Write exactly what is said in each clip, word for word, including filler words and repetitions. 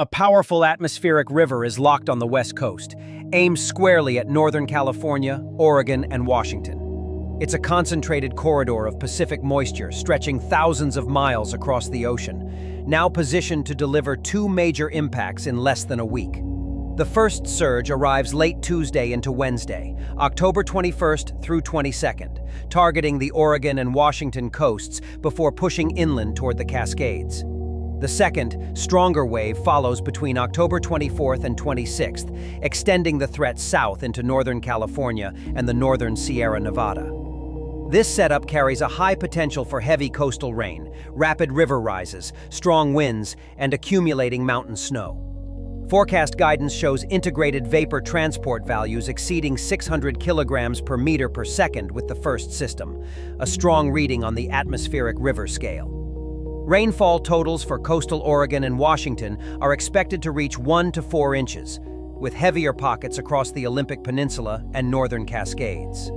A powerful atmospheric river is locked on the west coast, aimed squarely at Northern California, Oregon, and Washington. It's a concentrated corridor of Pacific moisture stretching thousands of miles across the ocean, now positioned to deliver two major impacts in less than a week. The first surge arrives late Tuesday into Wednesday, October twenty-first through twenty-second, targeting the Oregon and Washington coasts before pushing inland toward the Cascades. The second, stronger wave follows between October twenty-fourth and twenty-sixth, extending the threat south into Northern California and the northern Sierra Nevada. This setup carries a high potential for heavy coastal rain, rapid river rises, strong winds, and accumulating mountain snow. Forecast guidance shows integrated vapor transport values exceeding six hundred kilograms per meter per second with the first system, a strong reading on the atmospheric river scale. Rainfall totals for coastal Oregon and Washington are expected to reach one to four inches, with heavier pockets across the Olympic Peninsula and northern Cascades.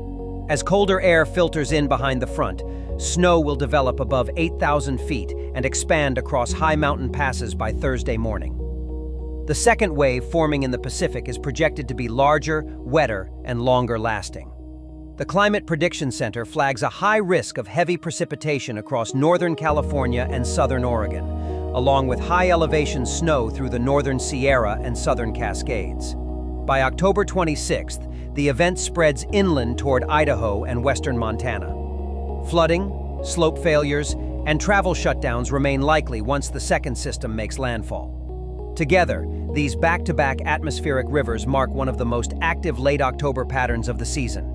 As colder air filters in behind the front, snow will develop above eight thousand feet and expand across high mountain passes by Thursday morning. The second wave forming in the Pacific is projected to be larger, wetter, and longer lasting. The Climate Prediction Center flags a high risk of heavy precipitation across northern California and southern Oregon, along with high elevation snow through the northern Sierra and southern Cascades. By October twenty-sixth, the event spreads inland toward Idaho and western Montana. Flooding, slope failures, and travel shutdowns remain likely once the second system makes landfall. Together, these back-to-back atmospheric rivers mark one of the most active late October patterns of the season,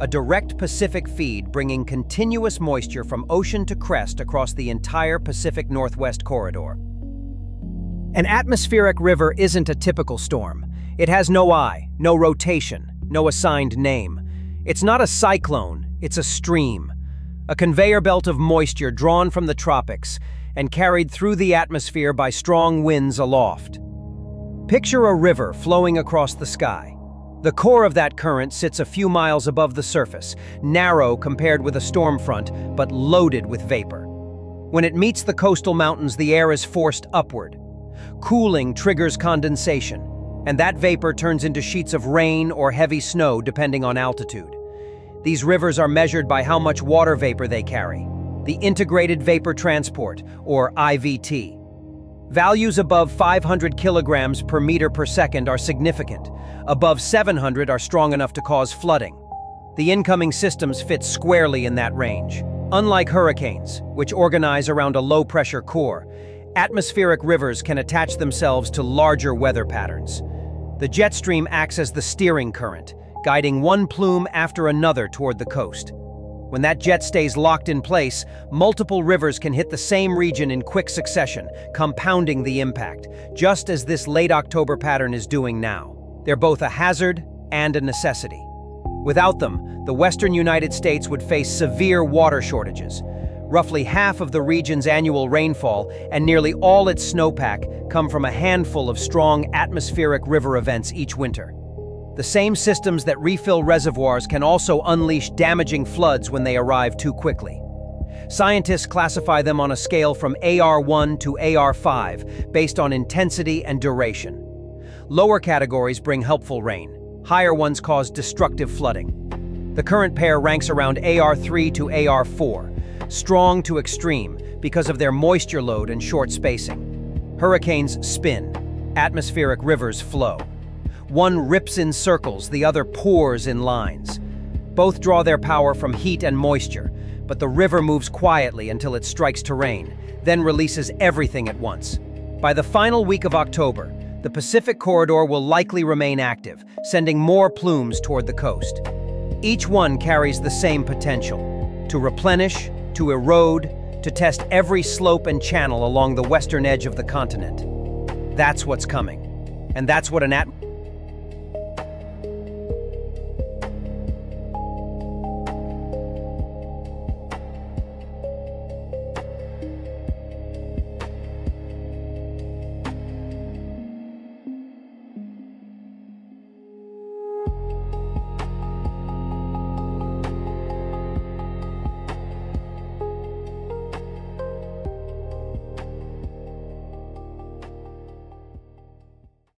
a direct Pacific feed bringing continuous moisture from ocean to crest across the entire Pacific Northwest corridor. An atmospheric river isn't a typical storm. It has no eye, no rotation, no assigned name. It's not a cyclone, it's a stream, a conveyor belt of moisture drawn from the tropics and carried through the atmosphere by strong winds aloft. Picture a river flowing across the sky. The core of that current sits a few miles above the surface, narrow compared with a storm front, but loaded with vapor. When it meets the coastal mountains, the air is forced upward. Cooling triggers condensation, and that vapor turns into sheets of rain or heavy snow depending on altitude. These rivers are measured by how much water vapor they carry. The Integrated Vapor Transport, or I V T. Values above five hundred kilograms per meter per second are significant. Above seven hundred are strong enough to cause flooding. The incoming systems fit squarely in that range. Unlike hurricanes, which organize around a low-pressure core, atmospheric rivers can attach themselves to larger weather patterns. The jet stream acts as the steering current, guiding one plume after another toward the coast. When that jet stays locked in place, multiple rivers can hit the same region in quick succession, compounding the impact, just as this late October pattern is doing now. They're both a hazard and a necessity. Without them, the western United States would face severe water shortages. Roughly half of the region's annual rainfall and nearly all its snowpack come from a handful of strong atmospheric river events each winter. The same systems that refill reservoirs can also unleash damaging floods when they arrive too quickly. Scientists classify them on a scale from A R one to A R five based on intensity and duration. Lower categories bring helpful rain. Higher ones cause destructive flooding. The current pair ranks around A R three to A R four, strong to extreme because of their moisture load and short spacing. Hurricanes spin, atmospheric rivers flow. One rips in circles, the other pours in lines. Both draw their power from heat and moisture, but the river moves quietly until it strikes terrain, then releases everything at once. By the final week of October, the Pacific corridor will likely remain active, sending more plumes toward the coast. Each one carries the same potential: to replenish, to erode, to test every slope and channel along the western edge of the continent. That's what's coming, and that's what an atmosphere